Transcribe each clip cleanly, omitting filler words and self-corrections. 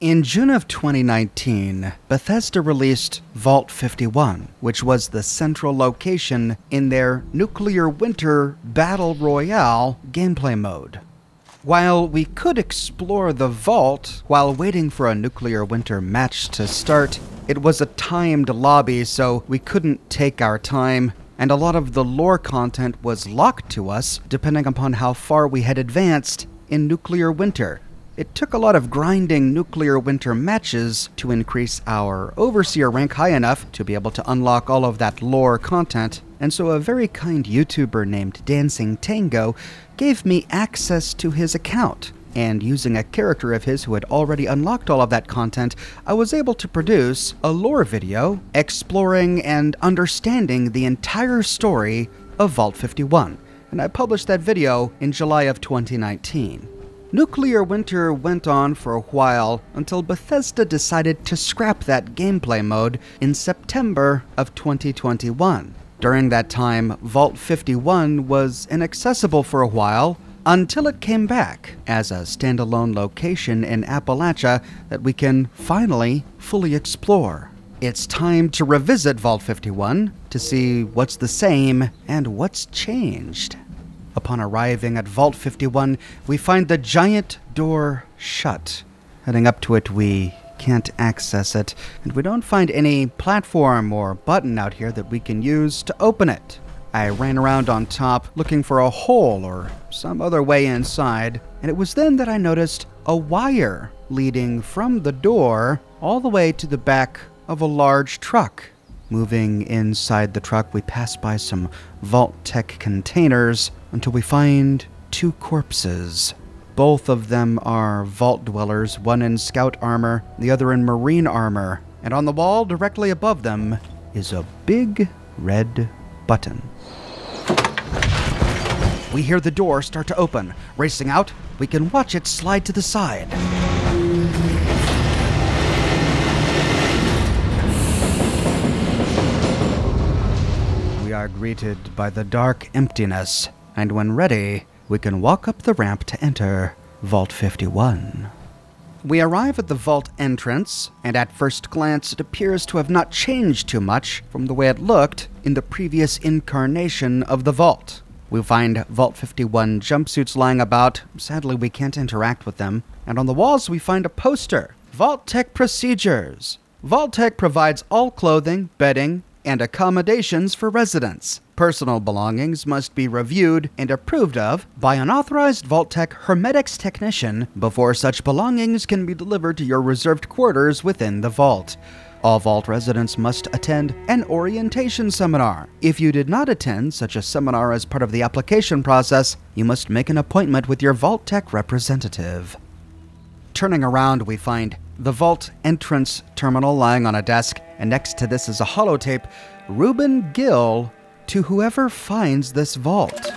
In June of 2019, Bethesda released Vault 51, which was the central location in their Nuclear Winter Battle Royale gameplay mode. While we could explore the vault while waiting for a Nuclear Winter match to start, it was a timed lobby, so we couldn't take our time, and a lot of the lore content was locked to us depending upon how far we had advanced in Nuclear Winter. It took a lot of grinding Nuclear Winter matches to increase our Overseer rank high enough to be able to unlock all of that lore content, and so a very kind YouTuber named Dancing Tango gave me access to his account, and using a character of his who had already unlocked all of that content, I was able to produce a lore video exploring and understanding the entire story of Vault 51, and I published that video in July of 2019. Nuclear Winter went on for a while until Bethesda decided to scrap that gameplay mode in September of 2021. During that time, Vault 51 was inaccessible for a while until it came back as a standalone location in Appalachia that we can finally fully explore. It's time to revisit Vault 51 to see what's the same and what's changed. Upon arriving at Vault 51, we find the giant door shut. Heading up to it, we can't access it, and we don't find any platform or button out here that we can use to open it. I ran around on top looking for a hole or some other way inside, and it was then that I noticed a wire leading from the door all the way to the back of a large truck. Moving inside the truck, we pass by some Vault-Tec containers until we find two corpses. Both of them are vault dwellers, one in scout armor, the other in marine armor, and on the wall directly above them is a big red button. We hear the door start to open. Racing out, we can watch it slide to the side. We are greeted by the dark emptiness, and when ready, we can walk up the ramp to enter Vault 51. We arrive at the vault entrance, and at first glance it appears to have not changed too much from the way it looked in the previous incarnation of the vault. We find Vault 51 jumpsuits lying about. Sadly, we can't interact with them. And on the walls we find a poster, Vault-Tec Procedures. Vault-Tec provides all clothing, bedding, and accommodations for residents. Personal belongings must be reviewed and approved of by an authorized Vault-Tec Hermetics technician before such belongings can be delivered to your reserved quarters within the vault. All vault residents must attend an orientation seminar. If you did not attend such a seminar as part of the application process, you must make an appointment with your Vault-Tec representative. Turning around, we find the vault entrance terminal lying on a desk, and next to this is a holotape, Reuben Gill, to whoever finds this vault.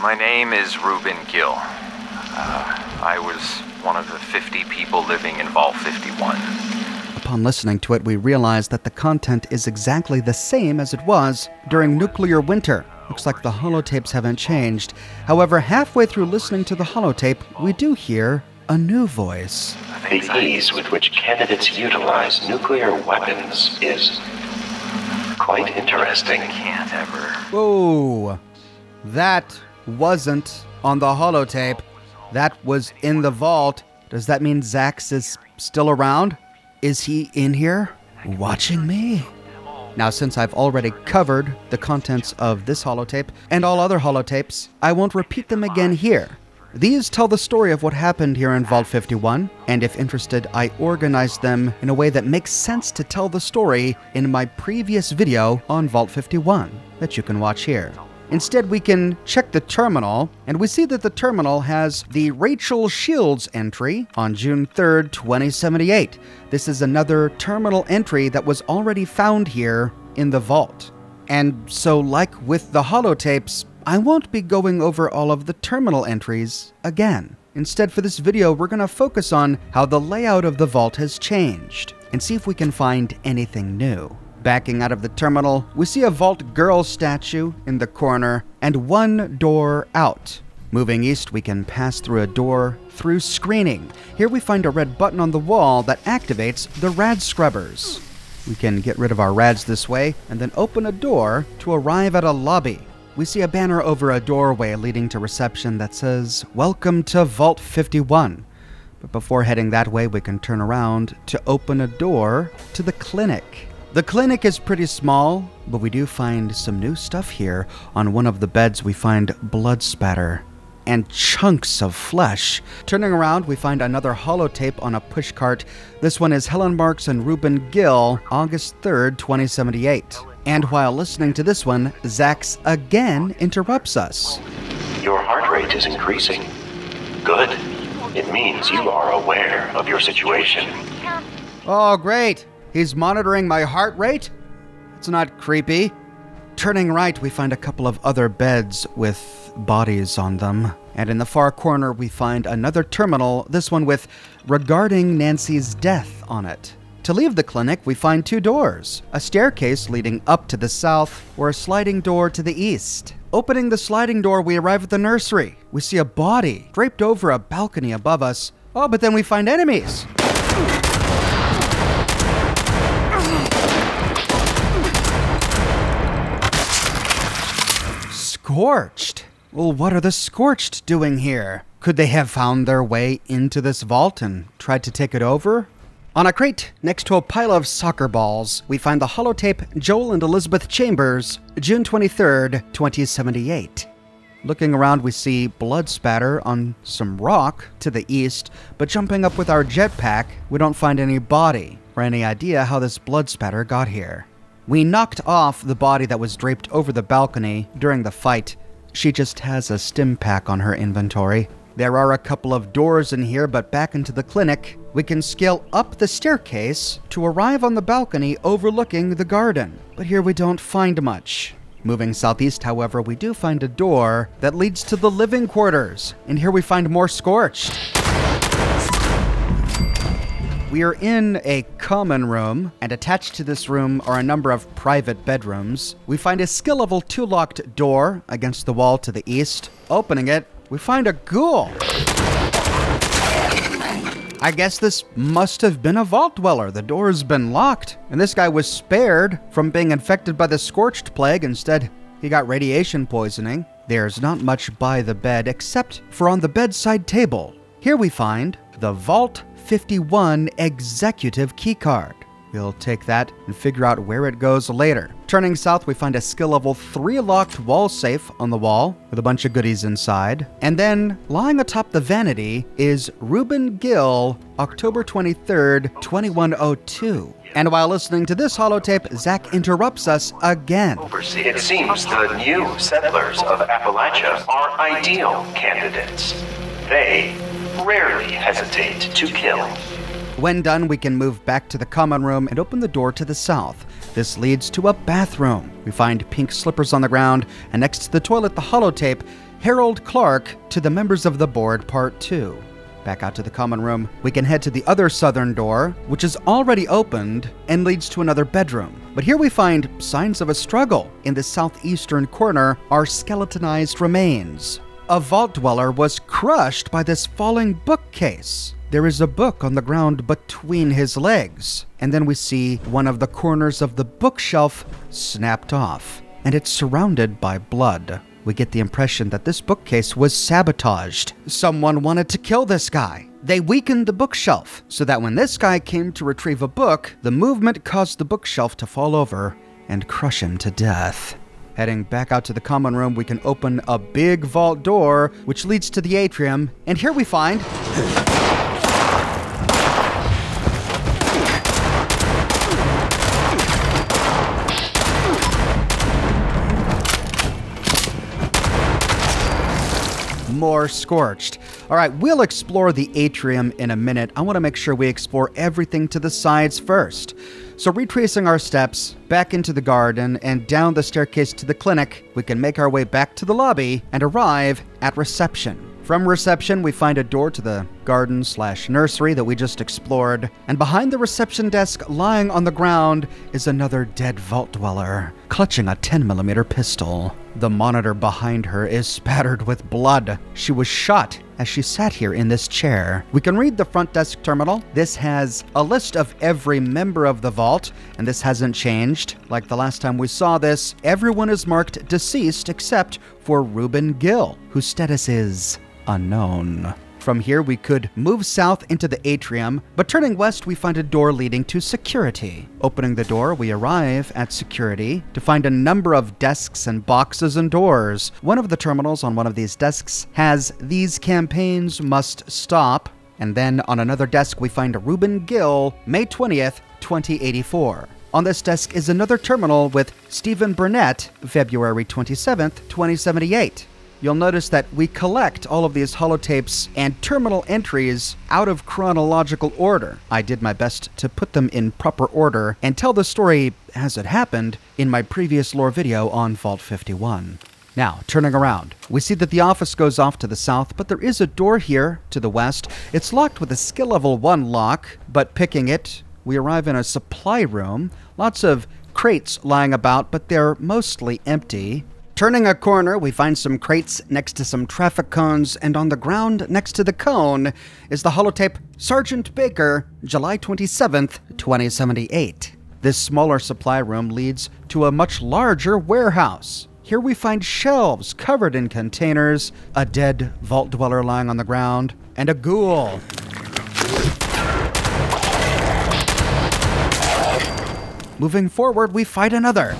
My name is Reuben Gill. I was one of the 50 people living in Vault 51. Upon listening to it, we realize that the content is exactly the same as it was during Nuclear Winter. Looks like the holotapes haven't changed. However, halfway through listening to the holotape, we do hear a new voice. The ease with which candidates utilize nuclear weapons is quite interesting. Whoa! That wasn't on the holotape. That was in the vault. Does that mean Zax is still around? Is he in here watching me? Now, since I've already covered the contents of this holotape and all other holotapes, I won't repeat them again here. These tell the story of what happened here in Vault 51, and if interested, I organized them in a way that makes sense to tell the story in my previous video on Vault 51 that you can watch here. Instead, we can check the terminal, and we see that the terminal has the Rachel Shields entry on June 3rd, 2078. This is another terminal entry that was already found here in the vault. And so, like with the holotapes, I won't be going over all of the terminal entries again. Instead, for this video, we're going to focus on how the layout of the vault has changed and see if we can find anything new. Backing out of the terminal, we see a Vault Girl statue in the corner and one door out. Moving east, we can pass through a door through screening. Here we find a red button on the wall that activates the rad scrubbers. We can get rid of our rads this way, and then open a door to arrive at a lobby. We see a banner over a doorway leading to reception that says, "Welcome to Vault 51." But before heading that way, we can turn around to open a door to the clinic. The clinic is pretty small, but we do find some new stuff here. On one of the beds, we find blood spatter and chunks of flesh. Turning around, we find another holotape on a pushcart. This one is Helen Marks and Reuben Gill, August 3rd, 2078. And while listening to this one, Zax again interrupts us. Your heart rate is increasing. Good. It means you are aware of your situation. Oh, great. He's monitoring my heart rate? It's not creepy. Turning right, we find a couple of other beds with bodies on them. And in the far corner, we find another terminal, this one with "Regarding Nancy's Death" on it. To leave the clinic, we find two doors, a staircase leading up to the south, or a sliding door to the east. Opening the sliding door, we arrive at the nursery. We see a body draped over a balcony above us. Oh, but then we find enemies. Scorched? Well, what are the Scorched doing here? Could they have found their way into this vault and tried to take it over? On a crate, next to a pile of soccer balls, we find the holotape Joel and Elizabeth Chambers, June 23rd, 2078. Looking around, we see blood spatter on some rock to the east, but jumping up with our jetpack, we don't find any body or any idea how this blood spatter got here. We knocked off the body that was draped over the balcony during the fight. She just has a stim pack on her inventory. There are a couple of doors in here, but back into the clinic, we can scale up the staircase to arrive on the balcony overlooking the garden. But here we don't find much. Moving southeast, however, we do find a door that leads to the living quarters. And here we find more Scorched. We are in a common room, and attached to this room are a number of private bedrooms. We find a skill level 2 locked door against the wall to the east. Opening it, we find a ghoul. I guess this must have been a vault dweller. The door's been locked, and this guy was spared from being infected by the Scorched Plague. Instead, he got radiation poisoning. There's not much by the bed, except for on the bedside table. Here we find the Vault 51 Executive Keycard. We'll take that and figure out where it goes later. Turning south, we find a skill level 3 locked wall safe on the wall with a bunch of goodies inside. And then, lying atop the vanity is Reuben Gill, October 23rd, 2102. And while listening to this holotape, Zach interrupts us again. It seems the new settlers of Appalachia are ideal candidates. They rarely hesitate to kill. When done, we can move back to the common room and open the door to the south. This leads to a bathroom. We find pink slippers on the ground, and next to the toilet, the holotape, Harold Clark to the members of the board, part 2. Back out to the common room, we can head to the other southern door, which is already opened and leads to another bedroom. But here we find signs of a struggle. In the southeastern corner are skeletonized remains. A vault dweller was crushed by this falling bookcase. There is a book on the ground between his legs, and then we see one of the corners of the bookshelf snapped off, and it's surrounded by blood. We get the impression that this bookcase was sabotaged. Someone wanted to kill this guy. They weakened the bookshelf so that when this guy came to retrieve a book, the movement caused the bookshelf to fall over and crush him to death. Heading back out to the common room, we can open a big vault door, which leads to the atrium, and here we find more Scorched. All right, we'll explore the atrium in a minute. I want to make sure we explore everything to the sides first. So retracing our steps back into the garden and down the staircase to the clinic, we can make our way back to the lobby and arrive at reception. From reception, we find a door to the garden/nursery that we just explored, and behind the reception desk, lying on the ground, is another dead vault dweller, clutching a 10mm pistol. The monitor behind her is spattered with blood. She was shot as she sat here in this chair. We can read the front desk terminal. This has a list of every member of the vault, and this hasn't changed. Like the last time we saw this, everyone is marked deceased except for Reuben Gill, whose status is unknown. From here, we could move south into the atrium, but turning west, we find a door leading to security. Opening the door, we arrive at security to find a number of desks and boxes and doors. One of the terminals on one of these desks has "These campaigns must stop," and then on another desk, we find Reuben Gill, May 20th, 2084. On this desk is another terminal with Stephen Burnett, February 27th, 2078. You'll notice that we collect all of these holotapes and terminal entries out of chronological order. I did my best to put them in proper order and tell the story as it happened in my previous lore video on Vault 51. Now, turning around, we see that the office goes off to the south, but there is a door here to the west. It's locked with a skill level 1 lock, but picking it, we arrive in a supply room. Lots of crates lying about, but they're mostly empty. Turning a corner, we find some crates next to some traffic cones, and on the ground next to the cone is the holotape Sergeant Baker, July 27th, 2078. This smaller supply room leads to a much larger warehouse. Here we find shelves covered in containers, a dead vault dweller lying on the ground, and a ghoul. Moving forward, we fight another.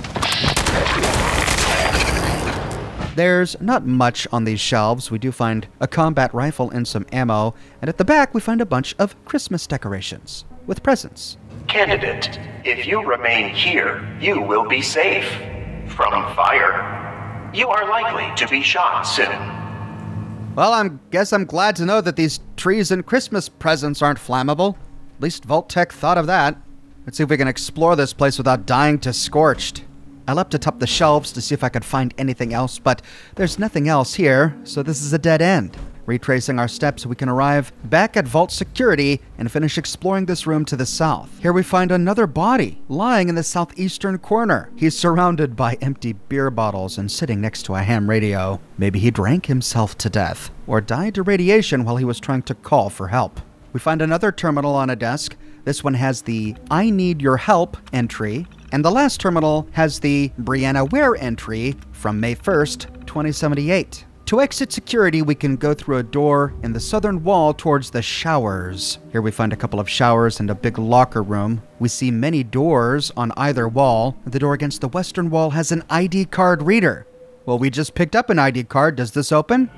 There's not much on these shelves. We do find a combat rifle and some ammo, and at the back we find a bunch of Christmas decorations with presents. Candidate, if you remain here, you will be safe from fire. You are likely to be shot soon. Well, I guess I'm glad to know that these trees and Christmas presents aren't flammable. At least Vault-Tec thought of that. Let's see if we can explore this place without dying to scorched. I leapt atop the shelves to see if I could find anything else, but there's nothing else here, so this is a dead end. Retracing our steps, we can arrive back at Vault Security and finish exploring this room to the south. Here we find another body lying in the southeastern corner. He's surrounded by empty beer bottles and sitting next to a ham radio. Maybe he drank himself to death or died to radiation while he was trying to call for help. We find another terminal on a desk. This one has the "I need your help" entry. And the last terminal has the Brianna Ware entry from May 1st, 2078. To exit security, we can go through a door in the southern wall towards the showers. Here we find a couple of showers and a big locker room. We see many doors on either wall. The door against the western wall has an ID card reader. Well, we just picked up an ID card. Does this open?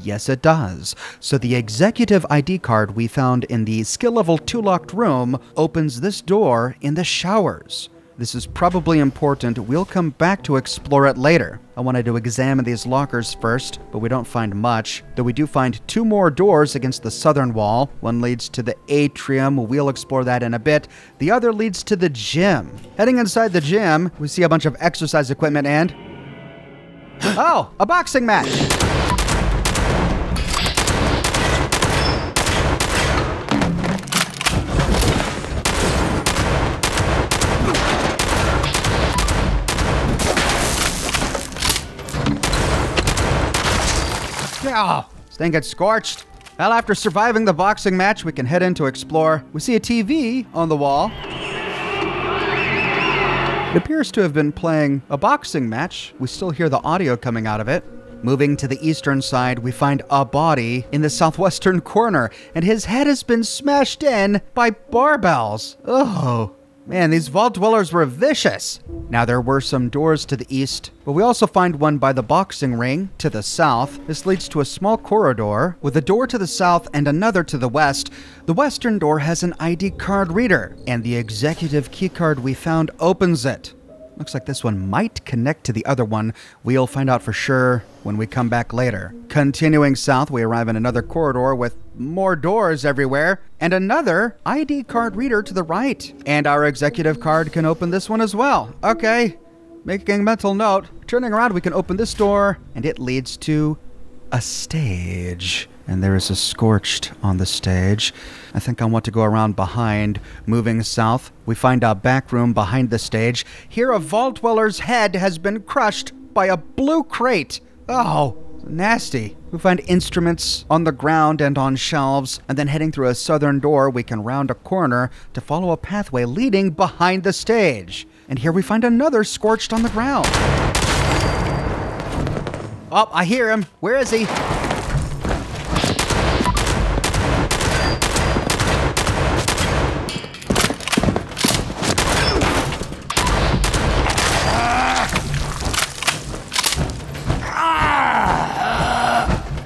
Yes, it does. So the executive ID card we found in the skill level 2 locked room opens this door in the showers. This is probably important. We'll come back to explore it later. I wanted to examine these lockers first, but we don't find much. Though we do find two more doors against the southern wall. One leads to the atrium. We'll explore that in a bit. The other leads to the gym. Heading inside the gym, we see a bunch of exercise equipment and... oh, a boxing match! Oh, this thing gets scorched. Well, after surviving the boxing match, we can head in to explore. We see a TV on the wall. It appears to have been playing a boxing match. We still hear the audio coming out of it. Moving to the eastern side, we find a body in the southwestern corner, and his head has been smashed in by barbells. Oh. Man, these vault dwellers were vicious. Now, there were some doors to the east, but we also find one by the boxing ring to the south. This leads to a small corridor with a door to the south and another to the west. The western door has an ID card reader, and the executive keycard we found opens it. Looks like this one might connect to the other one. We'll find out for sure when we come back later. Continuing south, we arrive in another corridor with more doors everywhere, and another ID card reader to the right. And our executive card can open this one as well. Okay, making mental note. Turning around, we can open this door, and it leads to a stage. and there is a Scorched on the stage. I think I want to go around behind. Moving south, we find a back room behind the stage. Here, a Vault Dweller's head has been crushed by a blue crate. Oh, nasty. We find instruments on the ground and on shelves, and then heading through a southern door, we can round a corner to follow a pathway leading behind the stage. And here we find another Scorched on the ground. Oh, I hear him. Where is he?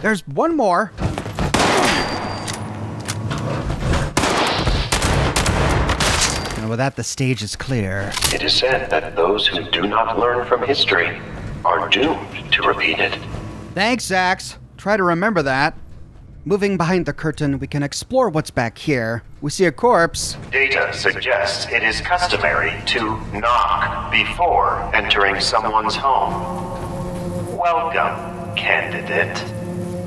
There's one more. And with that, the stage is clear. It is said that those who do not learn from history are doomed to repeat it. Thanks, Zax. Try to remember that. Moving behind the curtain, we can explore what's back here. We see a corpse. Data suggests it is customary to knock before entering someone's home. Welcome, candidate.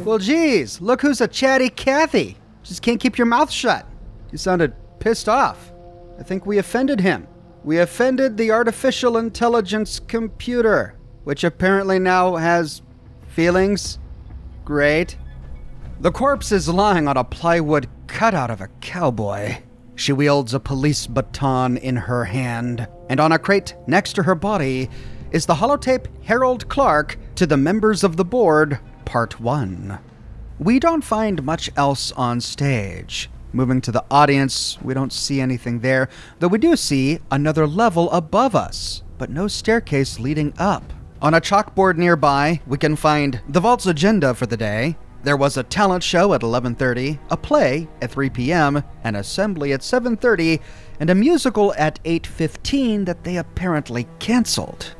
Well, geez, look who's a chatty Cathy. Just can't keep your mouth shut. You sounded pissed off. I think we offended him. We offended the artificial intelligence computer, which apparently now has feelings. Great. The corpse is lying on a plywood cutout of a cowboy. She wields a police baton in her hand, and on a crate next to her body is the holotape Harold Clark to the members of the board, Part 1. We don't find much else on stage. Moving to the audience, we don't see anything there, though we do see another level above us, but no staircase leading up. On a chalkboard nearby, we can find the Vault's agenda for the day. There was a talent show at 11:30, a play at 3 p.m., an assembly at 7:30, and a musical at 8:15 that they apparently canceled.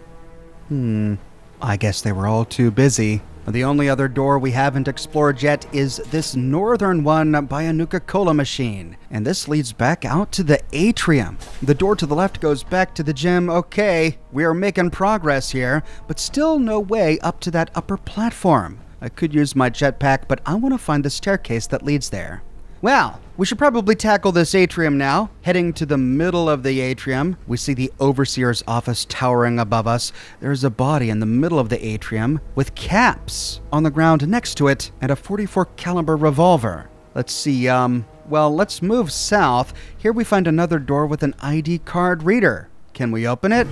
I guess they were all too busy. The only other door we haven't explored yet is this northern one by a Nuka-Cola machine. And this leads back out to the atrium. The door to the left goes back to the gym. Okay, we are making progress here, but still no way up to that upper platform. I could use my jetpack, but I want to find the staircase that leads there. Well, we should probably tackle this atrium now. Heading to the middle of the atrium, we see the Overseer's office towering above us. There's a body in the middle of the atrium with caps on the ground next to it and a .44 caliber revolver. Let's see, well, let's move south. Here we find another door with an ID card reader. Can we open it?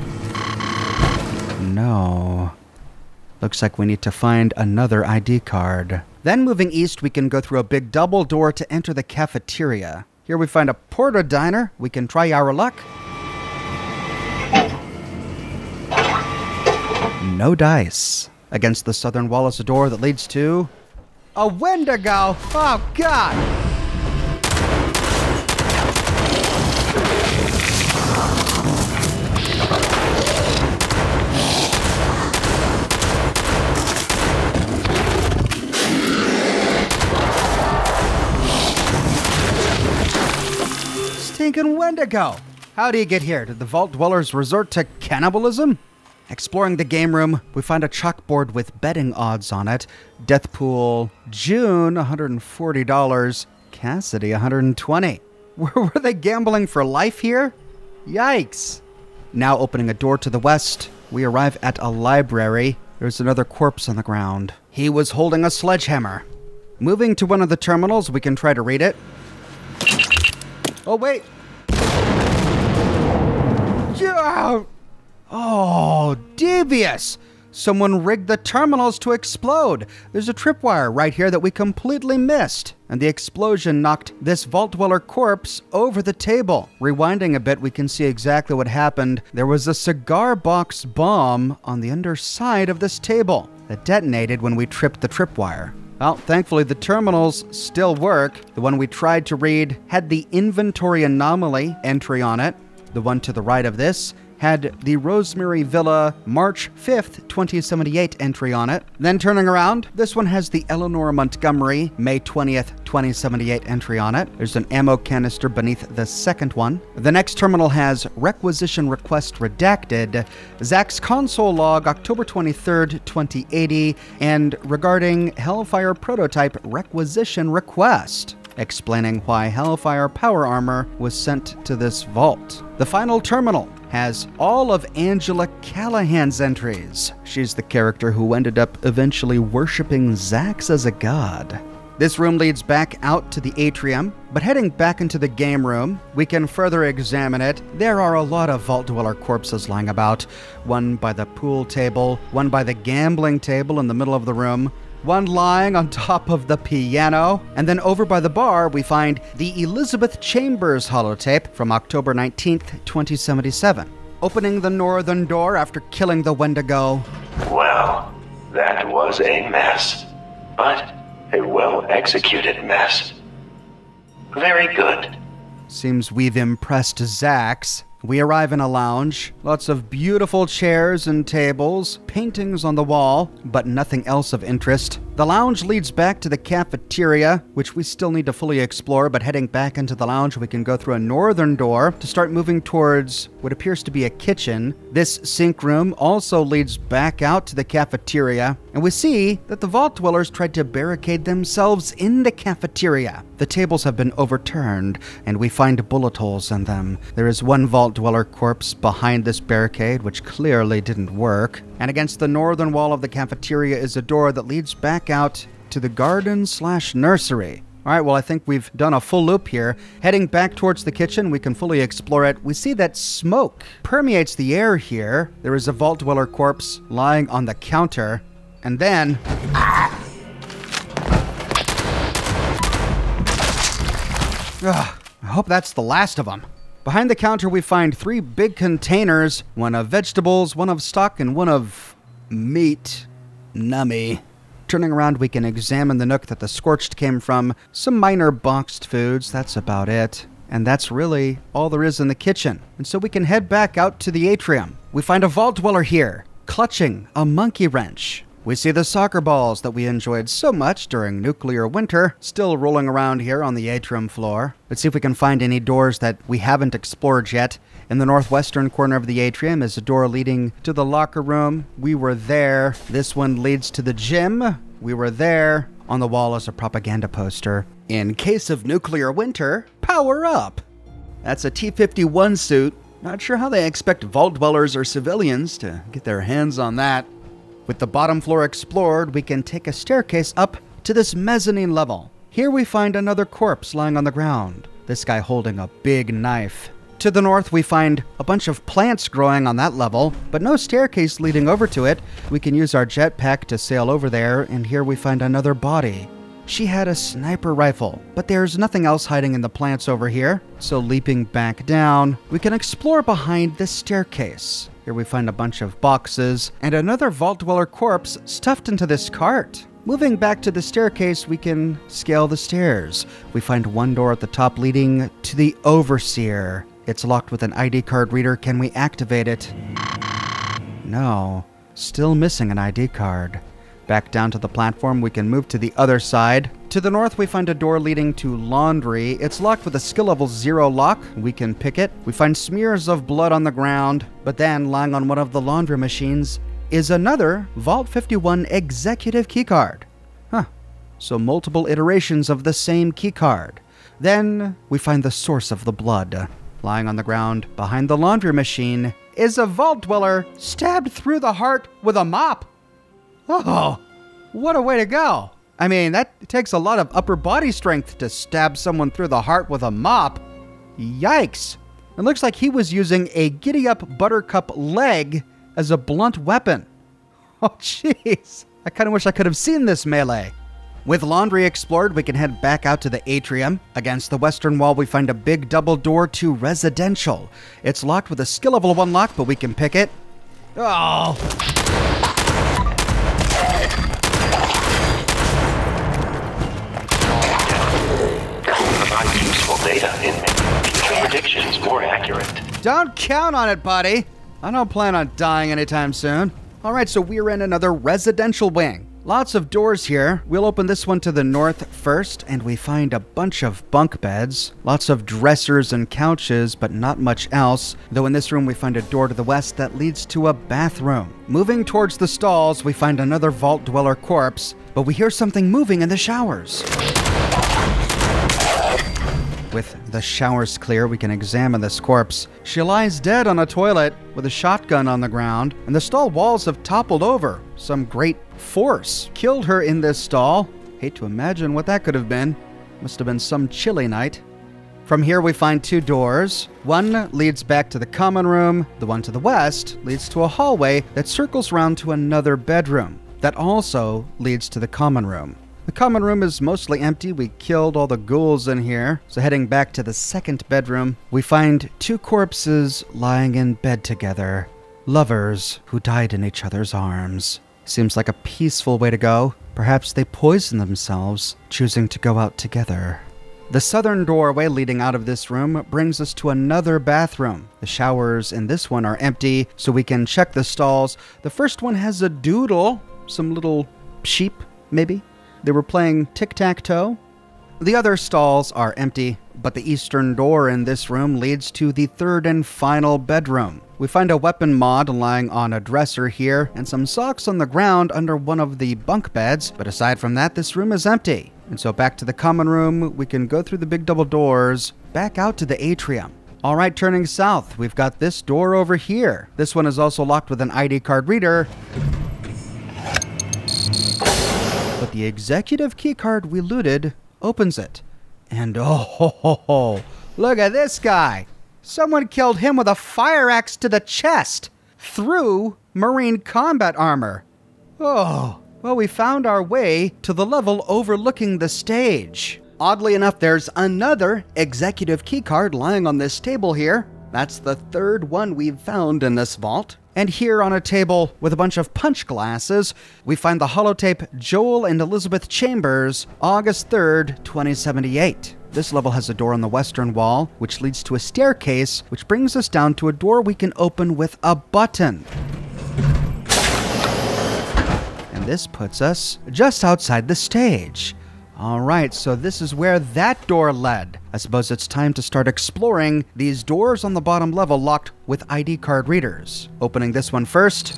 No. Looks like we need to find another ID card. Then moving east, we can go through a big double door to enter the cafeteria. Here we find a porta diner. We can try our luck. No dice. Against the southern wall is a door that leads to a Wendigo. Oh, God. Stinking Wendigo! How do you get here? Did the Vault Dwellers resort to cannibalism? Exploring the game room, we find a chalkboard with betting odds on it. Deathpool, June, $140. Cassidy, $120. Were they gambling for life here? Yikes! Now opening a door to the west, we arrive at a library. There's another corpse on the ground. He was holding a sledgehammer. Moving to one of the terminals, we can try to read it. Oh, wait. Oh, devious. Someone rigged the terminals to explode. There's a tripwire right here that we completely missed. And the explosion knocked this Vault Dweller corpse over the table. Rewinding a bit, we can see exactly what happened. There was a cigar box bomb on the underside of this table that detonated when we tripped the tripwire. Well, thankfully, the terminals still work. The one we tried to read had the inventory anomaly entry on it. The one to the right of this had the Rosemary Villa March 5th, 2078 entry on it. Then turning around, this one has the Eleanor Montgomery May 20th, 2078 entry on it. There's an ammo canister beneath the second one. The next terminal has requisition request redacted, Zax console log October 23rd, 2080, and regarding Hellfire prototype requisition request, explaining why Hellfire Power Armor was sent to this vault. The final terminal has all of Angela Callahan's entries. She's the character who ended up eventually worshiping Zax as a god. This room leads back out to the atrium, but heading back into the game room, we can further examine it. There are a lot of Vault Dweller corpses lying about, one by the pool table, one by the gambling table in the middle of the room, one lying on top of the piano, and then over by the bar, we find the Elizabeth Chambers holotape from October 19th, 2077. Opening the northern door after killing the Wendigo. Well, that was a mess, but a well-executed mess. Very good. Seems we've impressed Zax. We arrive in a lounge, lots of beautiful chairs and tables, paintings on the wall, but nothing else of interest. The lounge leads back to the cafeteria, which we still need to fully explore, but heading back into the lounge, we can go through a northern door to start moving towards what appears to be a kitchen. This sink room also leads back out to the cafeteria, and we see that the Vault Dwellers tried to barricade themselves in the cafeteria. The tables have been overturned, and we find bullet holes in them. There is one Vault Dweller corpse behind this barricade, which clearly didn't work. And against the northern wall of the cafeteria is a door that leads back out to the garden/nursery. All right, well, I think we've done a full loop here. Heading back towards the kitchen, we can fully explore it. We see that smoke permeates the air here. There is a Vault Dweller corpse lying on the counter. And then... Ugh, I hope that's the last of them. Behind the counter, we find three big containers, one of vegetables, one of stock, and one of meat. Nummy. Turning around, we can examine the nook that the Scorched came from, some minor boxed foods, that's about it. And that's really all there is in the kitchen. And so we can head back out to the atrium. We find a Vault Dweller here, clutching a monkey wrench. We see the soccer balls that we enjoyed so much during Nuclear Winter, still rolling around here on the atrium floor. Let's see if we can find any doors that we haven't explored yet. In the northwestern corner of the atrium is a door leading to the locker room. We were there. This one leads to the gym. We were there. On the wall is a propaganda poster. In case of nuclear winter, power up. That's a T-51 suit. Not sure how they expect Vault Dwellers or civilians to get their hands on that. With the bottom floor explored, we can take a staircase up to this mezzanine level. Here we find another corpse lying on the ground, this guy holding a big knife. To the north, we find a bunch of plants growing on that level, but no staircase leading over to it. We can use our jetpack to sail over there, and here we find another body. She had a sniper rifle, but there's nothing else hiding in the plants over here. So leaping back down, we can explore behind this staircase. Here we find a bunch of boxes and another Vault Dweller corpse stuffed into this cart. Moving back to the staircase, we can scale the stairs. We find one door at the top leading to the Overseer. It's locked with an ID card reader. Can we activate it? No, still missing an ID card. Back down to the platform, we can move to the other side. To the north, we find a door leading to laundry. It's locked with a skill level 0 lock. We can pick it. We find smears of blood on the ground, but then lying on one of the laundry machines is another Vault 51 executive keycard. Huh. So multiple iterations of the same keycard. Then we find the source of the blood. Lying on the ground behind the laundry machine is a Vault Dweller stabbed through the heart with a mop. Oh, what a way to go. I mean, that takes a lot of upper body strength to stab someone through the heart with a mop. Yikes. It looks like he was using a giddy-up buttercup leg as a blunt weapon. Oh, jeez. I kind of wish I could have seen this melee. With laundry explored, we can head back out to the atrium. Against the western wall, we find a big double door to residential. It's locked with a skill level 1 lock, but we can pick it. Oh... Data in predictions more accurate. Don't count on it, buddy. I don't plan on dying anytime soon. Alright, so we're in another residential wing. Lots of doors here. We'll open this one to the north first, and we find a bunch of bunk beds. Lots of dressers and couches, but not much else. Though in this room we find a door to the west that leads to a bathroom. Moving towards the stalls, we find another Vault Dweller corpse, but we hear something moving in the showers. With the showers clear, we can examine this corpse. She lies dead on a toilet with a shotgun on the ground, and the stall walls have toppled over. Some great force killed her in this stall. Hate to imagine what that could have been. Must have been some chilly night. From here, we find two doors. One leads back to the common room. The one to the west leads to a hallway that circles round to another bedroom. That also leads to the common room. The common room is mostly empty. We killed all the ghouls in here. So heading back to the second bedroom, we find two corpses lying in bed together. Lovers who died in each other's arms. Seems like a peaceful way to go. Perhaps they poisoned themselves, choosing to go out together. The southern doorway leading out of this room brings us to another bathroom. The showers in this one are empty, so we can check the stalls. The first one has a doodle. Some little sheep, maybe? They were playing tic-tac-toe. The other stalls are empty, but the eastern door in this room leads to the third and final bedroom. We find a weapon mod lying on a dresser here and some socks on the ground under one of the bunk beds. But aside from that, this room is empty. And so back to the common room, we can go through the big double doors, back out to the atrium. All right, turning south, we've got this door over here. This one is also locked with an ID card reader. But the executive keycard we looted opens it. And oh, ho, ho, ho, look at this guy. Someone killed him with a fire axe to the chest through Marine combat armor. Oh, well, we found our way to the level overlooking the stage. Oddly enough, there's another executive keycard lying on this table here. That's the third one we've found in this vault. And here on a table with a bunch of punch glasses, we find the holotape Joel and Elizabeth Chambers, August 3rd, 2078. This level has a door on the western wall, which leads to a staircase, which brings us down to a door we can open with a button. And this puts us just outside the stage. All right, so this is where that door led. I suppose it's time to start exploring these doors on the bottom level locked with ID card readers. Opening this one first.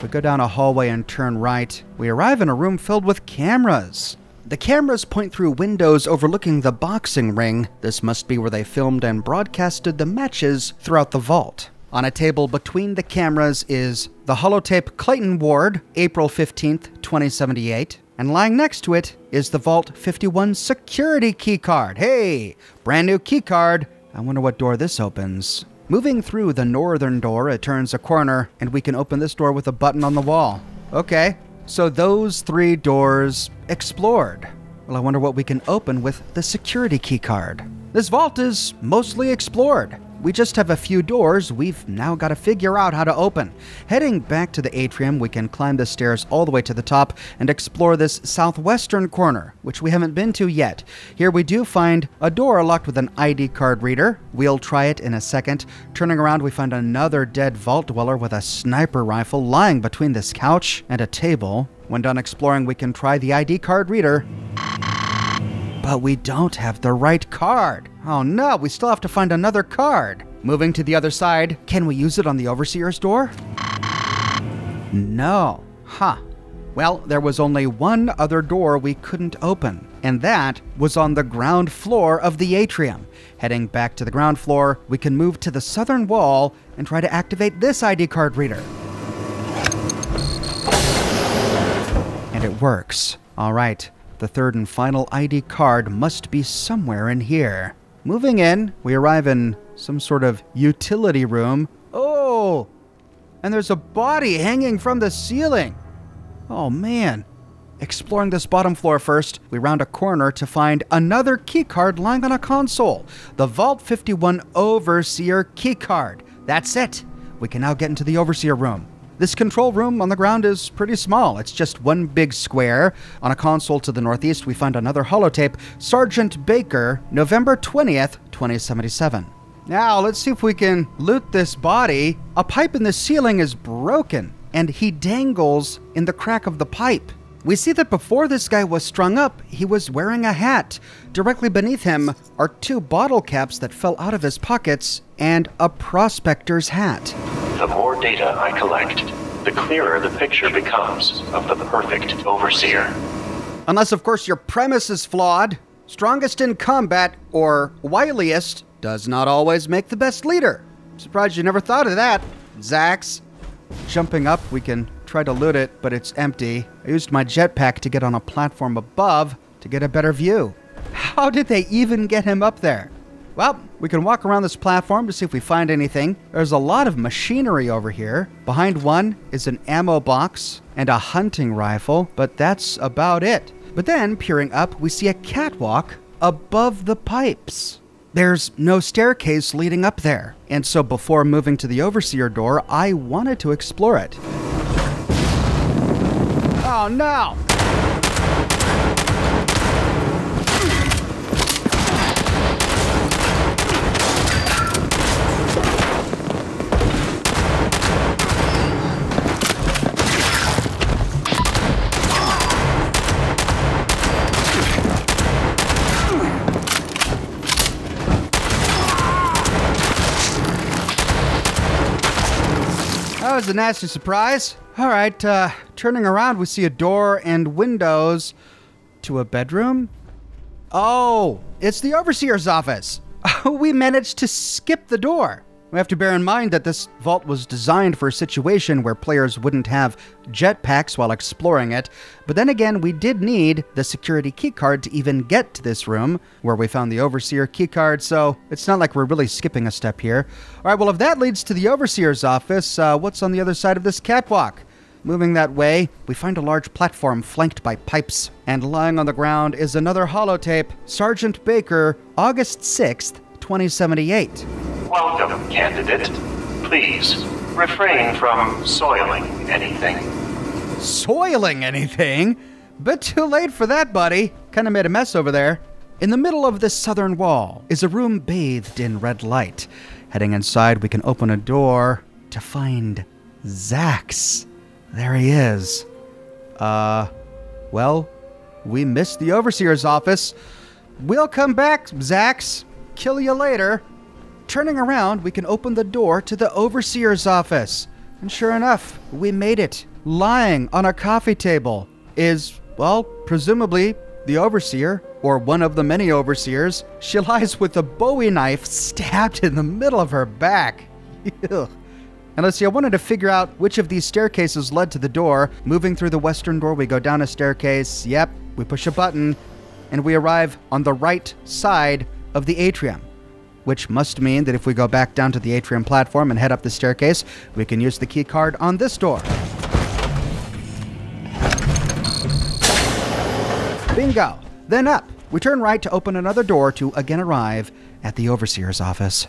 We go down a hallway and turn right. We arrive in a room filled with cameras. The cameras point through windows overlooking the boxing ring. This must be where they filmed and broadcasted the matches throughout the vault. On a table between the cameras is the holotape Clayton Ward, April 15th, 2078. And lying next to it is the Vault 51 security keycard. Hey, brand new keycard. I wonder what door this opens. Moving through the northern door, it turns a corner, and we can open this door with a button on the wall. Okay, so those three doors explored. Well, I wonder what we can open with the security keycard. This vault is mostly explored. We just have a few doors we've now got to figure out how to open. Heading back to the atrium, we can climb the stairs all the way to the top and explore this southwestern corner, which we haven't been to yet. Here we do find a door locked with an ID card reader. We'll try it in a second. Turning around, we find another dead vault dweller with a sniper rifle lying between this couch and a table. When done exploring, we can try the ID card reader. But we don't have the right card. Oh no, we still have to find another card. Moving to the other side, can we use it on the Overseer's door? No. Huh. Well, there was only one other door we couldn't open, and that was on the ground floor of the atrium. Heading back to the ground floor, we can move to the southern wall and try to activate this ID card reader. And it works. All right. The third and final ID card must be somewhere in here. Moving in, we arrive in some sort of utility room. Oh, and there's a body hanging from the ceiling. Oh man. Exploring this bottom floor first, we round a corner to find another keycard lying on a console. The Vault 51 Overseer keycard. That's it. We can now get into the Overseer room. This control room on the ground is pretty small. It's just one big square. On a console to the northeast, we find another holotape, Sergeant Baker, November 20th, 2077. Now, let's see if we can loot this body. A pipe in the ceiling is broken, and he dangles in the crack of the pipe. We see that before this guy was strung up, he was wearing a hat. Directly beneath him are two bottle caps that fell out of his pockets and a prospector's hat. The more data I collect, the clearer the picture becomes of the perfect overseer. Unless, of course, your premise is flawed. Strongest in combat, or wiliest, does not always make the best leader. Surprised you never thought of that, Zax. Jumping up, we can try to loot it, but it's empty. I used my jetpack to get on a platform above to get a better view. How did they even get him up there? Well, we can walk around this platform to see if we find anything. There's a lot of machinery over here. Behind one is an ammo box and a hunting rifle, but that's about it. But then, peering up, we see a catwalk above the pipes. There's no staircase leading up there, and so before moving to the Overseer door, I wanted to explore it. Oh no! That was a nasty surprise. All right, turning around, we see a door and windows to a bedroom. Oh, it's the Overseer's office. We managed to skip the door. We have to bear in mind that this vault was designed for a situation where players wouldn't have jetpacks while exploring it. But then again, we did need the security keycard to even get to this room where we found the Overseer keycard, so it's not like we're really skipping a step here. All right, well, if that leads to the Overseer's office, what's on the other side of this catwalk? Moving that way, we find a large platform flanked by pipes, and lying on the ground is another holotape, Sergeant Baker, August 6th, 2078. Welcome, candidate. Please, refrain from soiling anything. Soiling anything? But too late for that, buddy. Kind of made a mess over there. In the middle of this southern wall is a room bathed in red light. Heading inside, we can open a door to find Zax. There he is. Well, we missed the Overseer's office. We'll come back, Zax. Kill you later. Turning around, we can open the door to the Overseer's office. And sure enough, we made it. Lying on a coffee table is, well, presumably the Overseer, or one of the many Overseers. She lies with a Bowie knife stabbed in the middle of her back. Ugh. And let's see, I wanted to figure out which of these staircases led to the door. Moving through the western door, we go down a staircase. Yep, we push a button, and we arrive on the right side of the atrium. Which must mean that if we go back down to the atrium platform and head up the staircase, we can use the key card on this door. Bingo! Then up, we turn right to open another door to again arrive at the Overseer's office.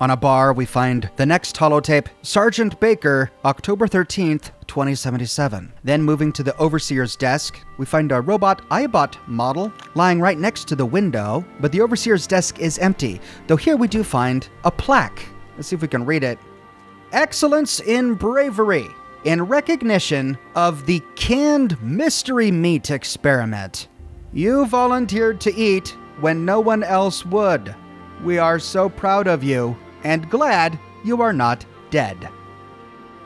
On a bar, we find the next holotape, Sergeant Baker, October 13th, 2077. Then moving to the Overseer's desk, we find a robot iBot model lying right next to the window, but the Overseer's desk is empty, though here we do find a plaque. Let's see if we can read it. Excellence in bravery, in recognition of the canned mystery meat experiment. You volunteered to eat when no one else would. We are so proud of you and glad you are not dead.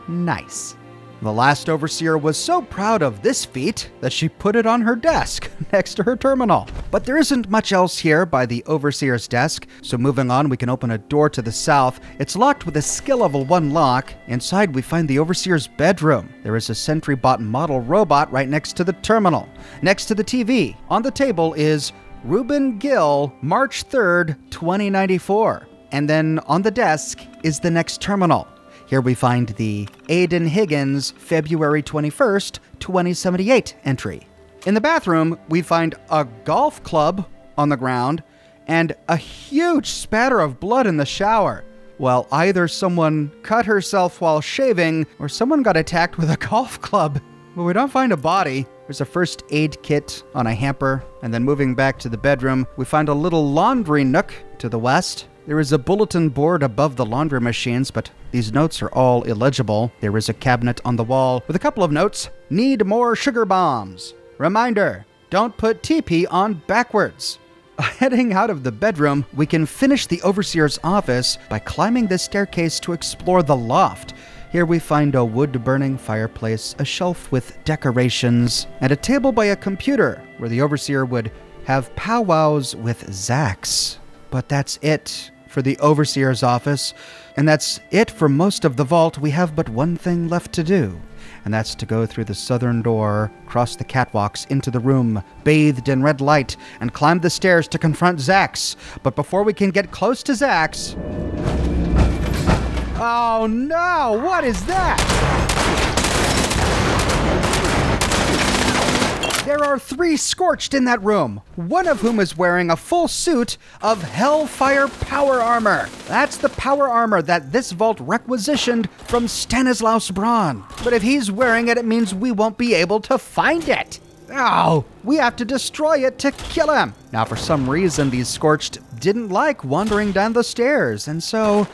Nice. The last Overseer was so proud of this feat that she put it on her desk next to her terminal. But there isn't much else here by the Overseer's desk, so moving on, we can open a door to the south. It's locked with a skill level 1 lock. Inside, we find the Overseer's bedroom. There is a SentryBot model robot right next to the terminal. Next to the TV, on the table is Reuben Gill, March 3rd, 2094. And then on the desk is the next terminal. Here we find the Aiden Higgins, February 21st, 2078 entry. In the bathroom, we find a golf club on the ground and a huge spatter of blood in the shower. Well, either someone cut herself while shaving or someone got attacked with a golf club. But we don't find a body. There's a first aid kit on a hamper. And then moving back to the bedroom, we find a little laundry nook to the west. There is a bulletin board above the laundry machines, but these notes are all illegible. There is a cabinet on the wall with a couple of notes. Need more sugar bombs. Reminder, don't put TP on backwards. Heading out of the bedroom, we can finish the Overseer's office by climbing the staircase to explore the loft. Here we find a wood-burning fireplace, a shelf with decorations, and a table by a computer where the Overseer would have powwows with Zax. But that's it for the Overseer's office, and that's it for most of the vault. We have but one thing left to do, and that's to go through the southern door, cross the catwalks into the room, bathed in red light, and climb the stairs to confront Zax. But before we can get close to Zax... Oh no! What is that? There are three Scorched in that room, one of whom is wearing a full suit of Hellfire Power Armor. That's the power armor that this vault requisitioned from Stanislaus Braun. But if he's wearing it, it means we won't be able to find it. Oh, we have to destroy it to kill him. Now, for some reason, these Scorched didn't like wandering down the stairs, and so...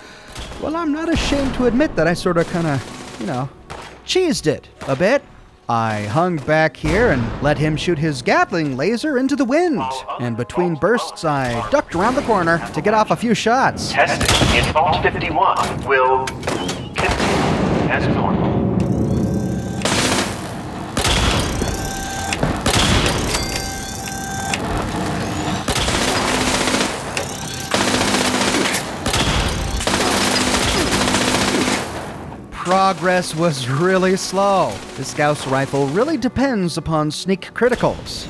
Well, I'm not ashamed to admit that I cheesed it a bit. I hung back here and let him shoot his Gatling laser into the wind. And between bursts, I ducked around the corner to get off a few shots. Testing in Vault 51 will continue as normal. Progress was really slow. The Gauss rifle really depends upon sneak criticals.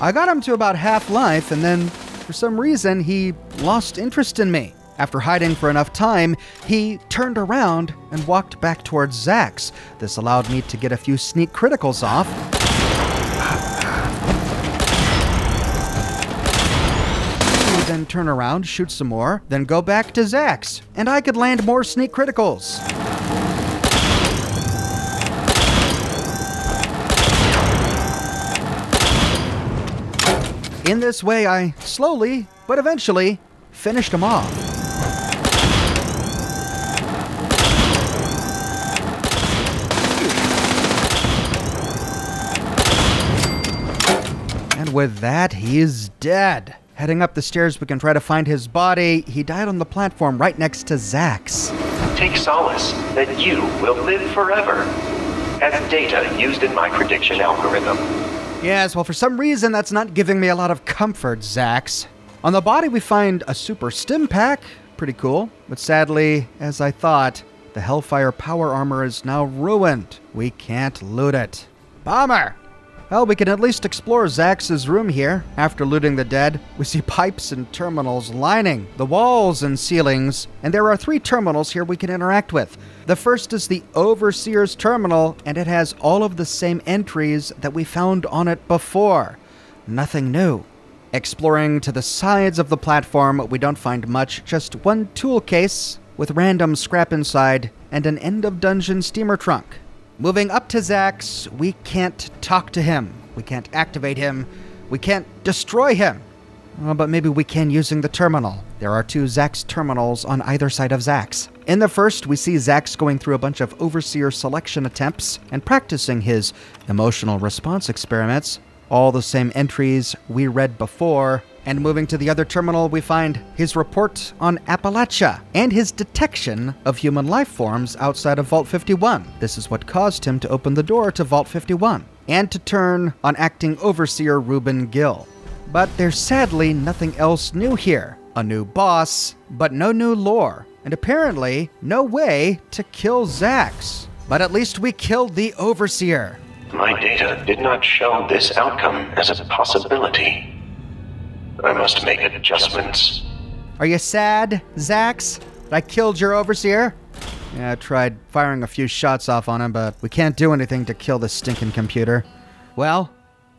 I got him to about half life, and then, for some reason, he lost interest in me. After hiding for enough time, he turned around and walked back towards Zax. This allowed me to get a few sneak criticals off. Then turn around, shoot some more, then go back to Zax, and I could land more sneak criticals. In this way, I slowly, but eventually, finished them off. And with that, he is dead. Heading up the stairs, we can try to find his body. He died on the platform right next to Zax. Take solace that you will live forever as data used in my prediction algorithm. Yes, well, for some reason, that's not giving me a lot of comfort, Zax. On the body, we find a super stim pack. Pretty cool. But sadly, as I thought, the Hellfire Power Armor is now ruined. We can't loot it. Bomber! Well, we can at least explore Zax's room here. After looting the dead, we see pipes and terminals lining the walls and ceilings, and there are three terminals here we can interact with. The first is the Overseer's terminal, and it has all of the same entries that we found on it before. Nothing new. Exploring to the sides of the platform, we don't find much, just one tool case with random scrap inside and an end-of-dungeon steamer trunk. Moving up to Zax, we can't talk to him, we can't activate him, we can't destroy him. But maybe we can using the terminal. There are two Zax terminals on either side of Zax. In the first, we see Zax going through a bunch of Overseer selection attempts and practicing his emotional response experiments. All the same entries we read before. And moving to the other terminal, we find his report on Appalachia and his detection of human life forms outside of Vault 51. This is what caused him to open the door to Vault 51 and to turn on acting Overseer Reuben Gill. But there's sadly nothing else new here. A new boss, but no new lore, and apparently no way to kill Zax. But at least we killed the Overseer. My data did not show this outcome as a possibility. I must make adjustments. Are you sad, Zax, that I killed your Overseer? Yeah, I tried firing a few shots off on him, but we can't do anything to kill this stinking computer. Well,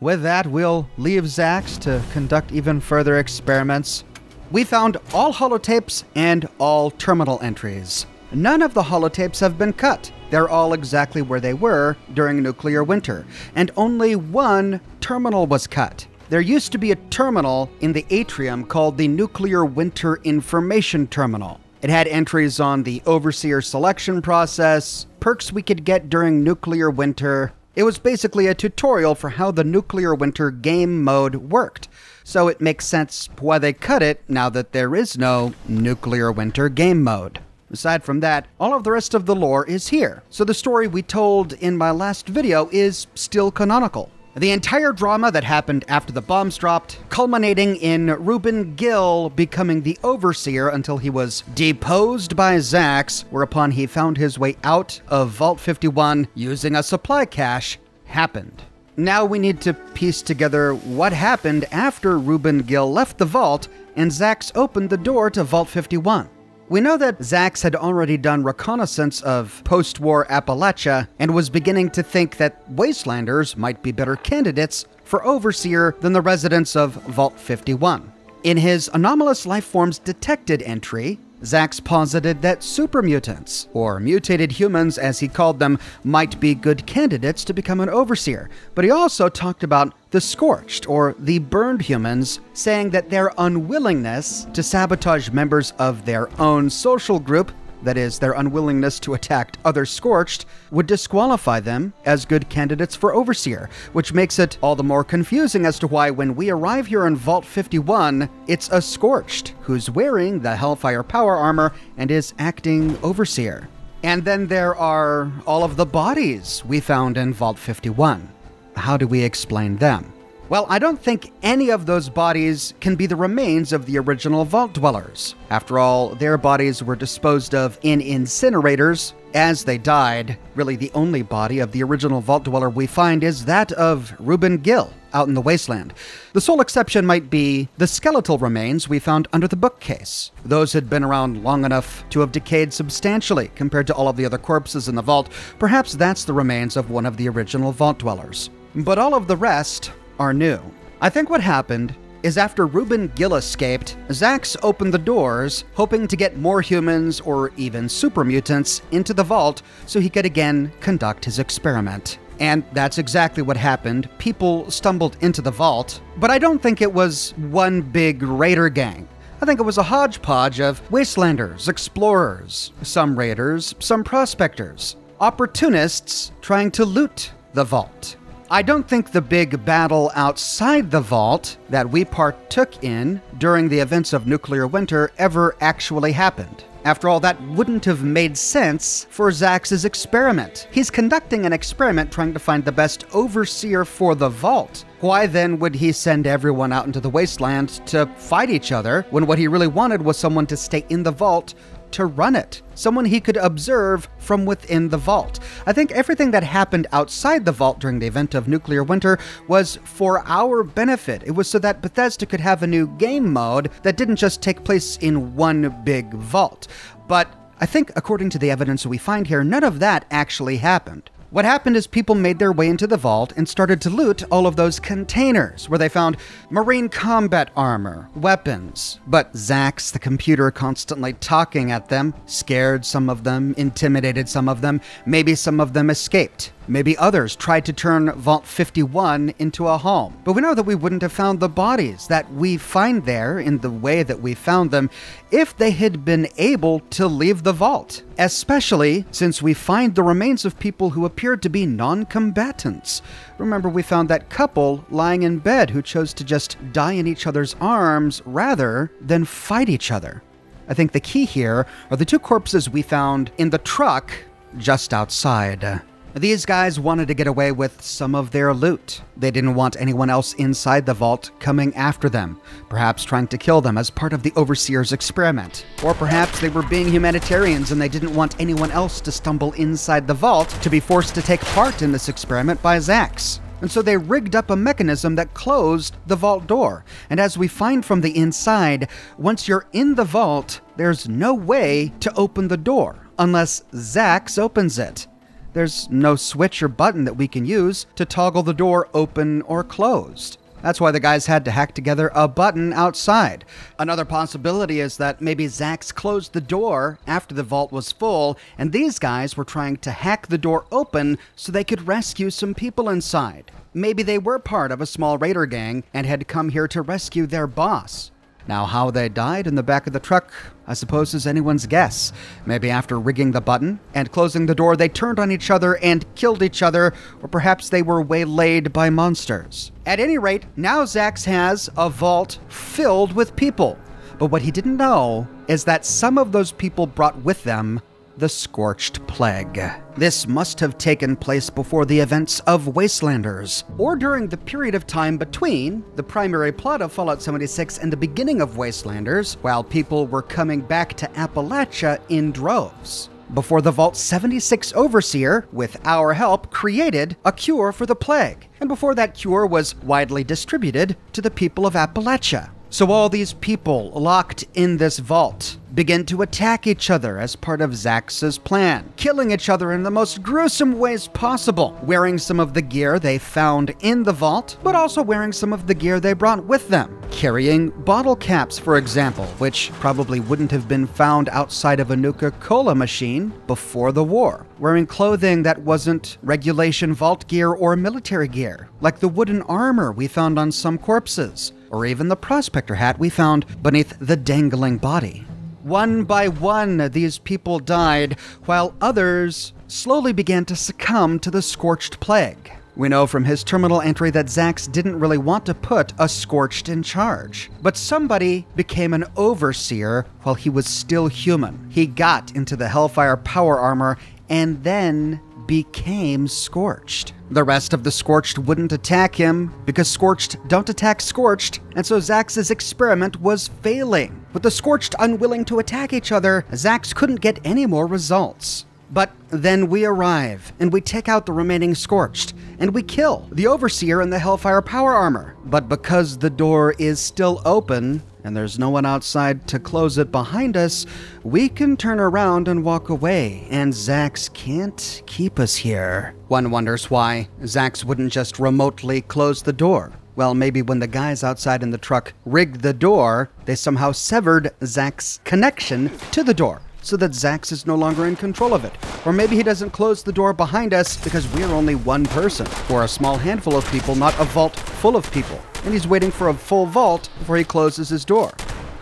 with that, we'll leave Zax to conduct even further experiments. We found all holotapes and all terminal entries. None of the holotapes have been cut. They're all exactly where they were during nuclear winter, and only one terminal was cut. There used to be a terminal in the atrium called the Nuclear Winter Information Terminal. It had entries on the Overseer selection process, perks we could get during nuclear winter. It was basically a tutorial for how the nuclear winter game mode worked, so it makes sense why they cut it now that there is no nuclear winter game mode. Aside from that, all of the rest of the lore is here, so the story we told in my last video is still canonical. The entire drama that happened after the bombs dropped, culminating in Reuben Gill becoming the Overseer until he was deposed by Zax, whereupon he found his way out of Vault 51 using a supply cache, happened. Now we need to piece together what happened after Reuben Gill left the vault and Zax opened the door to Vault 51. We know that Zax had already done reconnaissance of post-war Appalachia and was beginning to think that Wastelanders might be better candidates for Overseer than the residents of Vault 51. In his Anomalous Lifeforms Detected entry, Zax posited that supermutants, or mutated humans as he called them, might be good candidates to become an Overseer, but he also talked about the Scorched, or the Burned humans, saying that their unwillingness to sabotage members of their own social group, that is, their unwillingness to attack other Scorched, would disqualify them as good candidates for Overseer, which makes it all the more confusing as to why when we arrive here in Vault 51, it's a Scorched who's wearing the Hellfire Power Armor and is acting Overseer. And then there are all of the bodies we found in Vault 51. How do we explain them? Well, I don't think any of those bodies can be the remains of the original Vault Dwellers. After all, their bodies were disposed of in incinerators as they died. Really, the only body of the original Vault Dweller we find is that of Reuben Gill out in the wasteland. The sole exception might be the skeletal remains we found under the bookcase. Those had been around long enough to have decayed substantially compared to all of the other corpses in the vault. Perhaps that's the remains of one of the original Vault Dwellers. But all of the rest are new. I think what happened is after Reuben Gill escaped, Zax opened the doors, hoping to get more humans or even super mutants into the vault so he could again conduct his experiment. And that's exactly what happened. People stumbled into the vault, but I don't think it was one big raider gang. I think it was a hodgepodge of wastelanders, explorers, some raiders, some prospectors, opportunists trying to loot the vault. I don't think the big battle outside the vault that we partook in during the events of nuclear winter ever actually happened. After all, that wouldn't have made sense for Zax's experiment. He's conducting an experiment trying to find the best Overseer for the vault. Why then would he send everyone out into the wasteland to fight each other when what he really wanted was someone to stay in the vault to run it, someone he could observe from within the vault? I think everything that happened outside the vault during the event of nuclear winter was for our benefit. It was so that Bethesda could have a new game mode that didn't just take place in one big vault. But I think according to the evidence we find here, none of that actually happened. What happened is people made their way into the vault and started to loot all of those containers where they found marine combat armor, weapons. But Zax, the computer constantly talking at them, scared some of them, intimidated some of them. Maybe some of them escaped. Maybe others tried to turn Vault 51 into a home. But we know that we wouldn't have found the bodies that we find there in the way that we found them if they had been able to leave the vault, especially since we find the remains of people who appeared to be non-combatants. Remember, we found that couple lying in bed who chose to just die in each other's arms rather than fight each other. I think the key here are the two corpses we found in the truck just outside. These guys wanted to get away with some of their loot. They didn't want anyone else inside the vault coming after them, perhaps trying to kill them as part of the Overseer's experiment. Or perhaps they were being humanitarians and they didn't want anyone else to stumble inside the vault to be forced to take part in this experiment by Zax. And so they rigged up a mechanism that closed the vault door. And as we find from the inside, once you're in the vault, there's no way to open the door unless Zax opens it. There's no switch or button that we can use to toggle the door open or closed. That's why the guys had to hack together a button outside. Another possibility is that maybe Zax closed the door after the vault was full, and these guys were trying to hack the door open so they could rescue some people inside. Maybe they were part of a small raider gang and had come here to rescue their boss. Now, how they died in the back of the truck, I suppose, is anyone's guess. Maybe after rigging the button and closing the door, they turned on each other and killed each other, or perhaps they were waylaid by monsters. At any rate, now Zax has a vault filled with people. But what he didn't know is that some of those people brought with them the Scorched Plague. This must have taken place before the events of Wastelanders, or during the period of time between the primary plot of Fallout 76 and the beginning of Wastelanders, while people were coming back to Appalachia in droves. Before the Vault 76 Overseer, with our help, created a cure for the plague, and before that cure was widely distributed to the people of Appalachia. So all these people locked in this vault begin to attack each other as part of Zax's plan, killing each other in the most gruesome ways possible, wearing some of the gear they found in the vault, but also wearing some of the gear they brought with them, carrying bottle caps, for example, which probably wouldn't have been found outside of a Nuka-Cola machine before the war, wearing clothing that wasn't regulation vault gear or military gear, like the wooden armor we found on some corpses, or even the prospector hat we found beneath the dangling body. One by one, these people died, while others slowly began to succumb to the Scorched Plague. We know from his terminal entry that Zax didn't really want to put a Scorched in charge, but somebody became an Overseer while he was still human. He got into the Hellfire Power Armor and then became Scorched. The rest of the Scorched wouldn't attack him, because Scorched don't attack Scorched, and so Zax's experiment was failing. With the Scorched unwilling to attack each other, Zax couldn't get any more results. But then we arrive, and we take out the remaining Scorched, and we kill the Overseer in the Hellfire Power Armor. But because the door is still open, and there's no one outside to close it behind us, we can turn around and walk away, and Zax can't keep us here. One wonders why Zax wouldn't just remotely close the door. Well, maybe when the guys outside in the truck rigged the door, they somehow severed Zax's connection to the door, so that Zax is no longer in control of it. Or maybe he doesn't close the door behind us because we're only one person, or a small handful of people, not a vault full of people, and he's waiting for a full vault before he closes his door.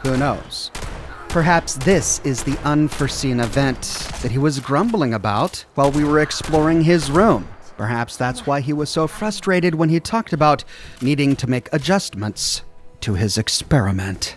Who knows? Perhaps this is the unforeseen event that he was grumbling about while we were exploring his room. Perhaps that's why he was so frustrated when he talked about needing to make adjustments to his experiment.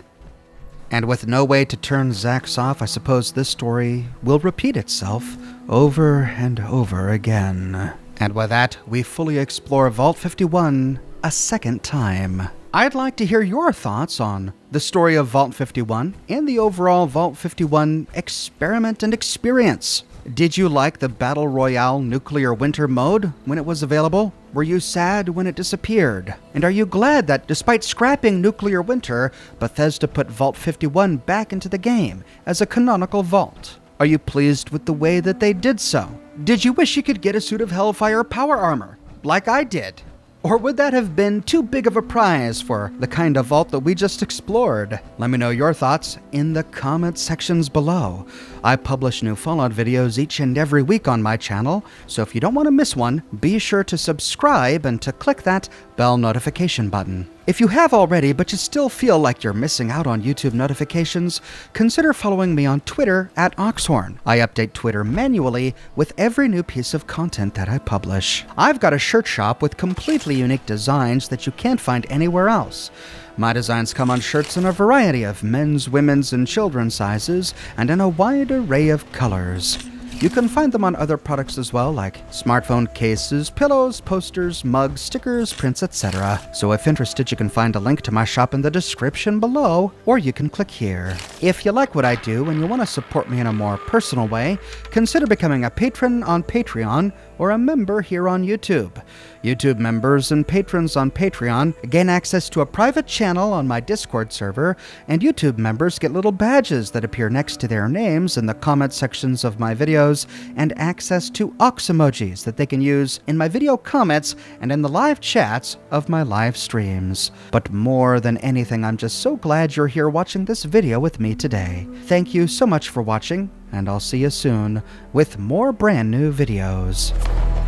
And with no way to turn Zax off, I suppose this story will repeat itself over and over again. And with that, we fully explore Vault 51 a second time. I'd like to hear your thoughts on the story of Vault 51 and the overall Vault 51 experiment and experience. Did you like the Battle Royale Nuclear Winter mode when it was available? Were you sad when it disappeared? And are you glad that despite scrapping Nuclear Winter, Bethesda put Vault 51 back into the game as a canonical vault? Are you pleased with the way that they did so? Did you wish you could get a suit of Hellfire Power Armor, like I did? Or would that have been too big of a prize for the kind of vault that we just explored? Let me know your thoughts in the comment sections below. I publish new Fallout videos each and every week on my channel, so if you don't want to miss one, be sure to subscribe and to click that bell notification button. If you have already, but you still feel like you're missing out on YouTube notifications, consider following me on Twitter at Oxhorn. I update Twitter manually with every new piece of content that I publish. I've got a shirt shop with completely unique designs that you can't find anywhere else. My designs come on shirts in a variety of men's, women's, and children's sizes, and in a wide array of colors. You can find them on other products as well, like smartphone cases, pillows, posters, mugs, stickers, prints, etc. So if interested, you can find a link to my shop in the description below, or you can click here. If you like what I do and you want to support me in a more personal way, consider becoming a patron on Patreon, or a member here on YouTube. YouTube members and patrons on Patreon gain access to a private channel on my Discord server, and YouTube members get little badges that appear next to their names in the comment sections of my videos, and access to Ox emojis that they can use in my video comments and in the live chats of my live streams. But more than anything, I'm just so glad you're here watching this video with me today. Thank you so much for watching, and I'll see you soon with more brand new videos.